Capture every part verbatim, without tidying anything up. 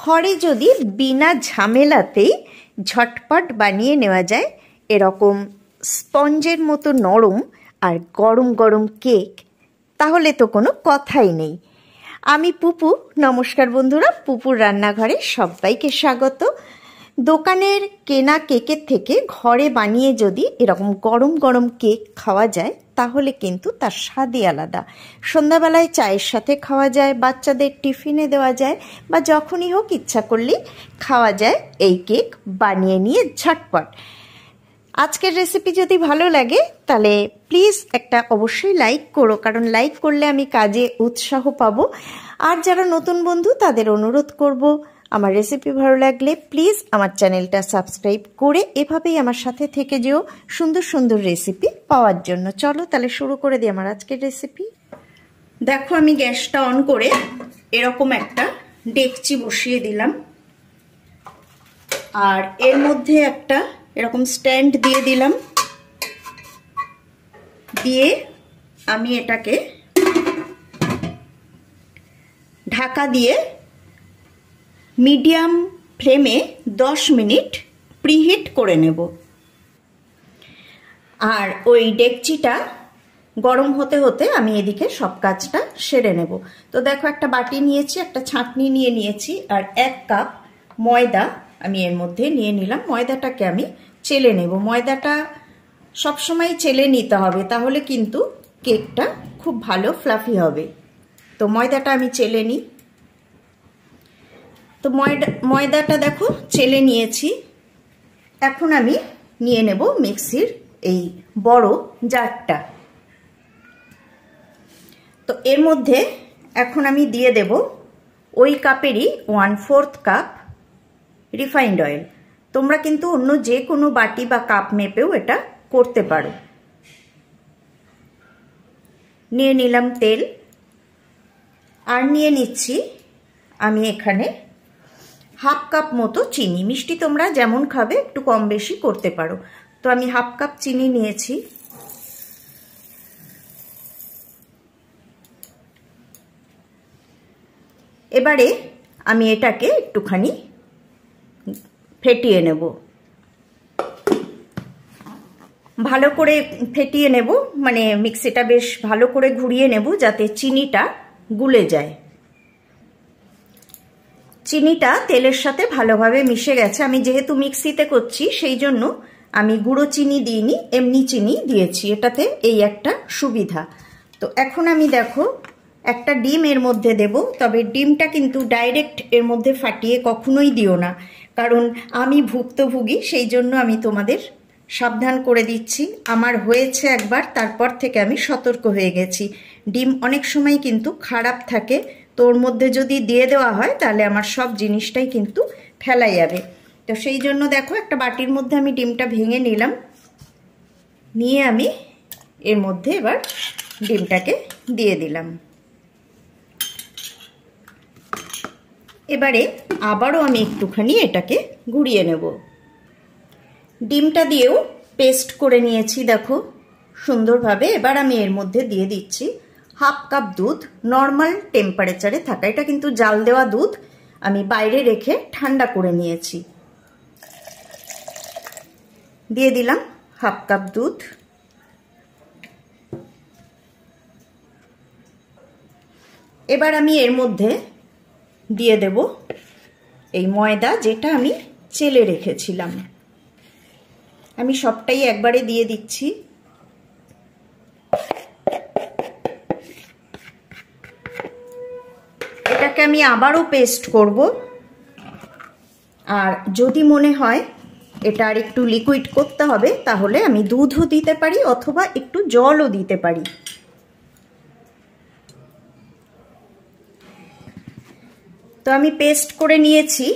ঘরে যদি বিনা ঝামেলাতেই ঝটপট বানিয়ে নেওয়া যায় এরকম স্পঞ্জের মতো নরম আর গরম গরম কেক, তাহলে তো কোনো কথাই নেই। আমি পুপু, নমস্কার বন্ধুরা, পুপুর রান্নাঘরে সবাইকে স্বাগত। দোকানের কেনা কেকের থেকে ঘরে বানিয়ে যদি এরকম গরম গরম কেক খাওয়া যায় তাহলে কিন্তু তার স্বাদই আলাদা। সন্ধ্যাবেলায় চায়ের সাথে খাওয়া যায়, বাচ্চাদের টিফিনে দেওয়া যায়, বা যখনই হোক ইচ্ছা করলে খাওয়া যায় এই কেক বানিয়ে নিয়ে ঝটপট। আজকের রেসিপি যদি ভালো লাগে তাহলে প্লিজ একটা অবশ্যই লাইক করো, কারণ লাইক করলে আমি কাজে উৎসাহ পাবো। আর যারা নতুন বন্ধু তাদের অনুরোধ করব, আমার রেসিপি ভালো লাগলে প্লিজ আমার চ্যানেলটা সাবস্ক্রাইব করে এভাবেই আমার সাথে থেকে যেও সুন্দর সুন্দর রেসিপি পাওয়ার জন্য। চলো তাহলে শুরু করে দিই আমার আজকের রেসিপি। দেখো আমি গ্যাসটা অন করে এরকম একটা ডেকচি বসিয়ে দিলাম, আর এর মধ্যে একটা এরকম স্ট্যান্ড দিয়ে দিলাম, দিয়ে আমি এটাকে ঢাকা দিয়ে মিডিয়াম ফ্লেমে দশ মিনিট প্রিহিট করে নেব। আর ওই ডেকচিটা গরম হতে হতে আমি এদিকে সব কাজটা সেরে নেব। তো দেখো একটা বাটি নিয়েছি, একটা ছাঁকনি নিয়ে নিয়েছি, আর এক কাপ ময়দা আমি এর মধ্যে নিয়ে নিলাম। ময়দাটাকে আমি চেলে নেব। ময়দাটা সবসময় চেলে নিতে হবে, তাহলে কিন্তু কেকটা খুব ভালো ফ্লাফি হবে। তো ময়দাটা আমি চেলে নিই। তো ময়দা ময়দাটা দেখো চেলে নিয়েছি। এখন আমি নিয়ে নেব মিক্সির এই বড় জারটা। তো এর মধ্যে এখন আমি দিয়ে দেব ওই কাপেরই one fourth cup refined oil. তোমরা কিন্তু অন্য যে কোনো বাটি বা কাপ মেপেও এটা করতে পারো। নিয়ে নিলাম তেল, আর নিয়ে নিচ্ছি আমি এখানে হাফ কাপ মতো চিনি। মিষ্টি তোমরা যেমন খাবে একটু কম বেশি করতে পারো। তো আমি হাফ কাপ চিনি নিয়েছি। এবারে আমি এটাকে একটুখানি ফেটিয়ে নেব, ভালো করে ফেটিয়ে নেব, মানে মিক্সিটা বেশ ভালো করে ঘুরিয়ে নেব যাতে চিনিটা গুলে যায়। চিনিটা তেলের সাথে ভালোভাবে মিশে গেছে। আমি যেহেতু মিক্সিতে করছি সেই জন্য আমি গুঁড়ো চিনি দিইনি, এমনি চিনি দিয়েছি, এটাতে এই একটা সুবিধা। তো এখন আমি দেখো একটা ডিম এর মধ্যে দেব, তবে ডিমটা কিন্তু ডাইরেক্ট এর মধ্যে ফাটিয়ে কখনোই দিও না, কারণ আমি ভুক্তভোগী, সেই জন্য আমি তোমাদের সাবধান করে দিচ্ছি। আমার হয়েছে একবার, তারপর থেকে আমি সতর্ক হয়ে গেছি। ডিম অনেক সময় কিন্তু খারাপ থাকে, তো ওর মধ্যে যদি দিয়ে দেওয়া হয় তাহলে আমার সব জিনিসটাই কিন্তু ফেলা যাবে। তো সেই জন্য দেখো একটা বাটির মধ্যে আমি ডিমটা ভেঙে নিলাম, নিয়ে আমি এর মধ্যে এবার ডিমটাকে দিয়ে দিলাম। এবারে আবারও আমি একটুখানি এটাকে ঘুরিয়ে নেব। ডিমটা দিয়েও পেস্ট করে নিয়েছি দেখো সুন্দরভাবে। এবার আমি এর মধ্যে দিয়ে দিচ্ছি হাফ কাপ দুধ, নর্মাল টেম্পারেচারে থাকা। এটা কিন্তু জাল দেওয়া দুধ, আমি বাইরে রেখে ঠান্ডা করে নিয়েছি। দিয়ে দিলাম হাফ কাপ দুধ। এবার আমি এর মধ্যে দিয়ে দেব এই ময়দা, যেটা আমি চেলে রেখেছিলাম। আমি সবটাই একবারে দিয়ে দিচ্ছি। এটাকে আমি আবারও পেস্ট করব, আর যদি মনে হয় এটা আর একটু লিকুইড করতে হবে তাহলে আমি দুধও দিতে পারি অথবা একটু জলও দিতে পারি। তো আমি পেস্ট করে নিয়েছি,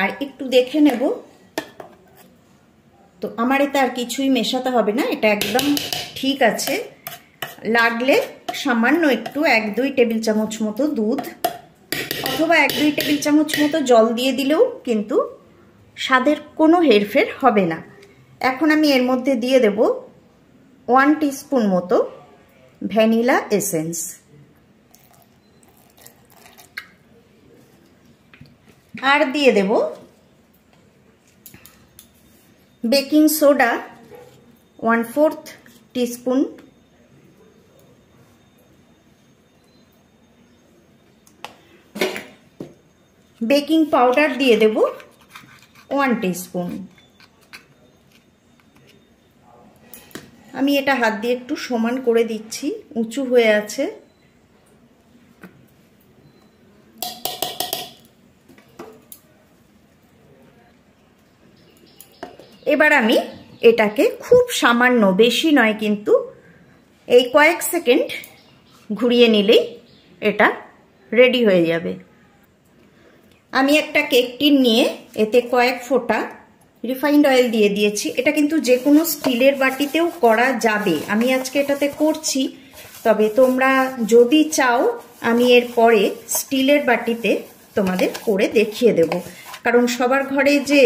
আর একটু দেখে নেব। তো আমার এতে আর কিছুই মেশাতে হবে না, এটা একদম ঠিক আছে। লাগলে সামান্য একটু এক দুই টেবিল চামচ মতো দুধ অথবা এক দুই টেবিল চামচ মতো জল দিয়ে দিলেও কিন্তু স্বাদের কোনো হেরফের হবে না। এখন আমি এর মধ্যে দিয়ে দেব ওয়ান টিস্পুন মতো ভ্যানিলা এসেন্স। আর দিয়ে দেব baking soda one fourth teaspoon baking powder दिए देव वन टीस्पून आमी एटा हाथ दिए एकटू समान करे दिच्छी उंचू हुए आछे एबार आमी एटाके खूब सामान्य बेशी नय किन्तु एई कयेक सेकेंड घुरिये निलेई एटा रेडी हये जाबे। आमी एकटा केक टिन निये एते कयेक फोटा रिफाइंड अएल दिये दियेछि। एटा किन्तु जे कोनो स्टीलेर बाटितेओ करा जाबे। आमी आजके एटाते करछि, तबे तोमरा जोदि चाओ आमी एर परे स्टीलेर बाटिते तोमादेर करे देखिये देब, कारण सबार घरे जे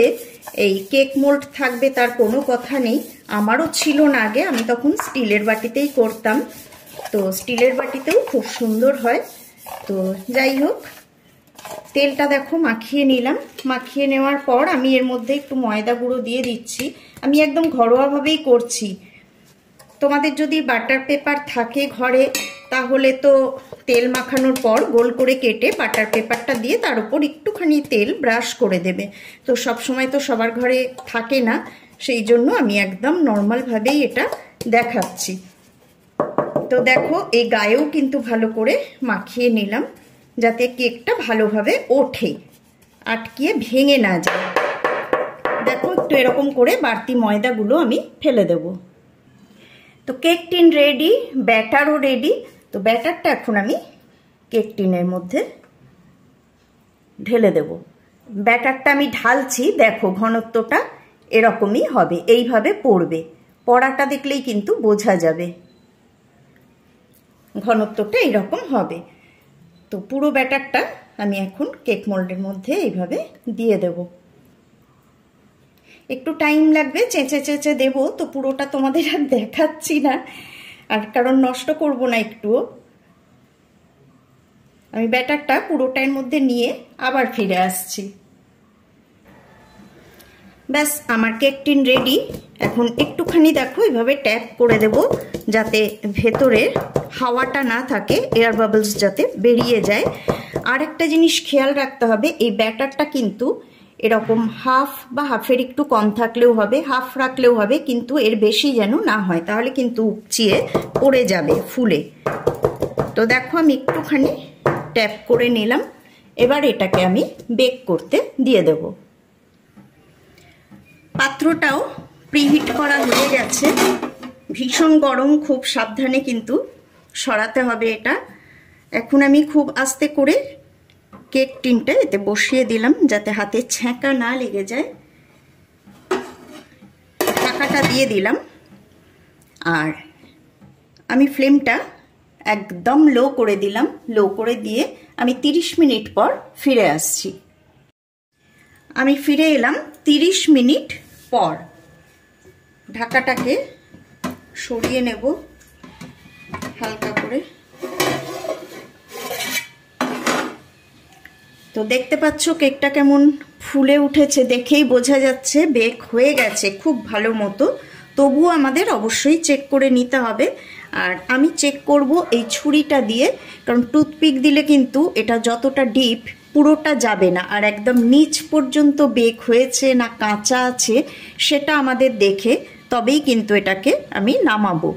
এই কেক মোল্ড থাকবে তার কোনো কথা নেই। আমারও ছিল না আগে, আমি তখন স্টিলের বাটিতেই করতাম, তো স্টিলের বাটিতেও খুব সুন্দর হয়। তো যাই হোক, তেলটা দেখো মাখিয়ে নিলাম। মাখিয়ে নেওয়ার পর আমি এর মধ্যে একটু ময়দা গুঁড়ো দিয়ে দিচ্ছি। আমি একদম ঘরোয়াভাবেই করছি। তোমাদের যদি বাটার পেপার থাকে ঘরে তাহলে তো তেল মাখানোর পর গোল করে কেটে বাটার পেপারটা দিয়ে তার উপর একটুখানি তেল ব্রাশ করে দেবে। তো সব সময় তো সবার ঘরে থাকে না, সেই জন্য আমি একদম নরমাল ভাবেই এটা দেখাচ্ছি। তো দেখো এই গায়েও কিন্তু ভালো করে মাখিয়ে নিলাম যাতে কেকটা ভালোভাবে ওঠে, আটকিয়ে ভেঙে না যায়। দেখো একটু এরকম করে বাড়তি ময়দাগুলো আমি ফেলে দেবো। তো কেক টিন রেডি, ব্যাটারও রেডি। তো ব্যাটারটা এখন আমি কেক টিনের মধ্যে ঢেলে দেব। ব্যাটারটা আমি ঢালছি, দেখো ঘনত্বটা এরকমই হবে, এইভাবে পড়বে। পড়াটা দেখলেই কিন্তু বোঝা যাবে ঘনত্বটা এরকম হবে। তো পুরো ব্যাটারটা আমি এখন কেক মোল্ডের মধ্যে এইভাবে দিয়ে দেব। একটু টাইম লাগবে, চেঁচে চেঁচে দেবো। তো পুরোটা তোমাদের আর দেখাচ্ছি না, আর কারণ নষ্ট করব না একটুও। আমি ব্যাটারটা পুরোটার মধ্যে নিয়ে আবার ফিরে আসছি। ব্যাস আমার কেক টিন রেডি। এখন একটুখানি দেখো এইভাবে ট্যাপ করে দেব যাতে ভেতরের হাওয়াটা না থাকে, এয়ার বাবলস যাতে বেরিয়ে যায়। আর একটা জিনিস খেয়াল রাখতে হবে, এই ব্যাটারটা কিন্তু এরকম হাফ বা হাফের একটু কম থাকলেও হবে, হাফ রাখলেও হবে, কিন্তু এর বেশি যেন না হয়, তাহলে কিন্তু উপচিয়ে পড়ে যাবে ফুলে। তো দেখো আমি একটুখানি ট্যাপ করে নিলাম। এবার এটাকে আমি বেক করতে দিয়ে দেব। পাত্রটাও প্রিহিট করা হয়ে গেছে। ভীষণ গরম, খুব সাবধানে কিন্তু সরাতে হবে এটা। এখন আমি খুব আস্তে করে কেক টিনটা এতে বসিয়ে দিলাম যাতে হাতে ছ্যাঁকা না লেগে যায়। ঢাকাটা দিয়ে দিলাম। আর আমি ফ্লেমটা একদম লো করে দিলাম। লো করে দিয়ে আমি তিরিশ মিনিট পর ফিরে আসছি। আমি ফিরে এলাম তিরিশ মিনিট পর। ঢাকাটাকে সরিয়ে নেব হালকা করে। তো দেখতে পাচ্ছ কেকটা কেমন ফুলে উঠেছে, দেখেই বোঝা যাচ্ছে বেক হয়ে গেছে খুব ভালো মতো। তবুও আমাদের অবশ্যই চেক করে নিতে হবে। আর আমি চেক করব এই ছুরিটা দিয়ে, কারণ টুথপিক দিলে কিন্তু এটা যতটা ডিপ পুরোটা যাবে না। আর একদম নিচ পর্যন্ত বেক হয়েছে না কাঁচা আছে সেটা আমাদের দেখে তবেই কিন্তু এটাকে আমি নামাবো।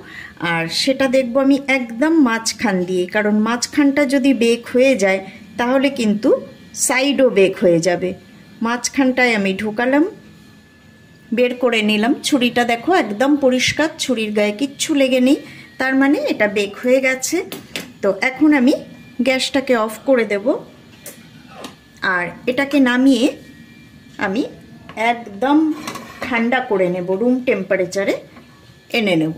আর সেটা দেখব আমি একদম মাঝখান দিয়ে, কারণ মাঝখানটা যদি বেক হয়ে যায় তাহলে কিন্তু সাইডও বেক হয়ে যাবে। মাঝখানটায় আমি ঢোকালাম, বের করে নিলাম। ছুরিটা দেখো একদম পরিষ্কার, ছুরির গায়ে কিচ্ছু লেগে নেই, তার মানে এটা বেক হয়ে গেছে। তো এখন আমি গ্যাসটাকে অফ করে দেব। আর এটাকে নামিয়ে আমি একদম ঠান্ডা করে নেব, রুম টেম্পারেচারে এনে নেব।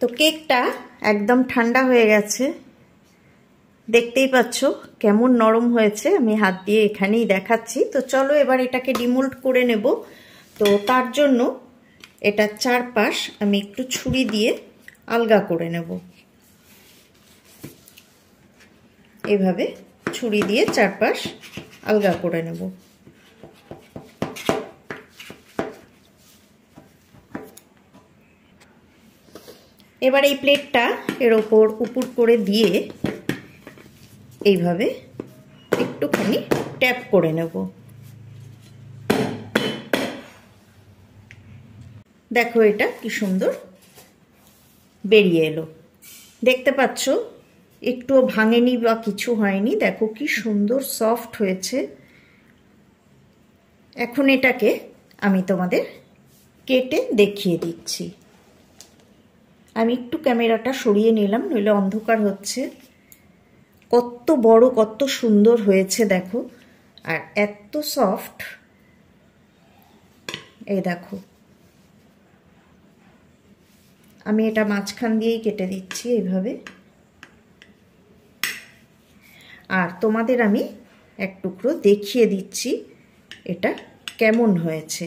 তো কেকটা একদম ঠান্ডা হয়ে গেছে, দেখতেই পাচ্ছ কেমন নরম হয়েছে। আমি হাত দিয়ে এখানেই দেখাচ্ছি। তো চলো এবার এটাকে ডিমোল্ড করে নেব। তো তার জন্য এটা চারপাশ আমি একটু ছুরি দিয়ে আলগা করে নেব, এভাবে छुरी दिए चारपाश आलगा करे नेब। एबार ए प्लेटटा एर ओपर उपुर करे दिए एइभावे एकटुखानी टैप करे नेब। देखो एटा कि सुंदर बेरिये एलो, देखते पाच्छो एकटुओ भांगेनी बा किछु हयनि। देखो कि सुंदर सफ्ट हयेछे। एखोन एटाके आमी तोमादेर केटे देखिए दिच्छि। आमी एकटु कैमराटा सरिये निलाम, नइले अंधकार होच्छे। कत बड़ कत सुंदर हयेछे देखो, आर एत सफ्ट। एई देखो आमी एटा माछखान दिये केटे दिच्छी एइभावे। आर तोमादेर आमी एक टुकरो देखिए दिच्छी एटा केमन हयेछे।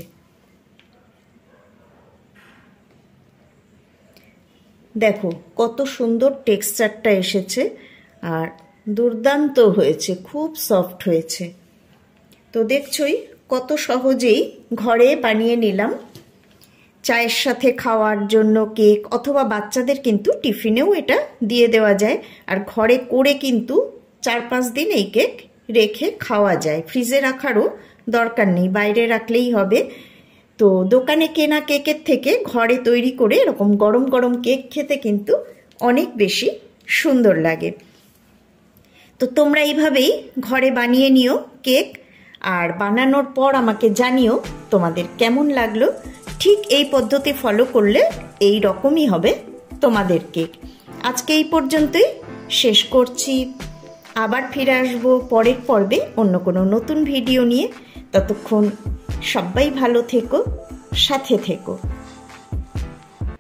देखो कत सुंदर टेक्सचारटा एसेছে আর दुर्दान्त হয়েছে, खूब सफ्ट হয়েছে। তো দেখছই কত সহজেই ঘরে বানিয়ে নিলাম। চায়ের সাথে খাওয়ার জন্য, কেক অথবা বাচ্চাদের কিন্তু টিফিনেও এটা দিয়ে দেওয়া যায়। আর ঘরে করে কিন্তু চার পাঁচ দিন এই কেক রেখে খাওয়া যায়, ফ্রিজে রাখারও দরকার নেই, বাইরে রাখলেই হবে। तो दोकने केना केकेर थेके घरे तैरी करे एरकम गरम गरम केक खेते किन्तु अनेक बेशी सुंदर लागे। तो तोमरा एइभावेई घरे बानिये नियो केक, आर बानानोर पर आमाके जानियो तोमादेर केमन लागलो। ठीक एई पद्धति फलो करले एई रकमई होबे तोमादेर केक। आजके एई पर्यन्तई शेष करछि। आबार फिरे आसबो परेर पर्वे अन्य कोनो नतुन भिडियो निये। ततक्षण सबाई भालो थेको, साथे थेको।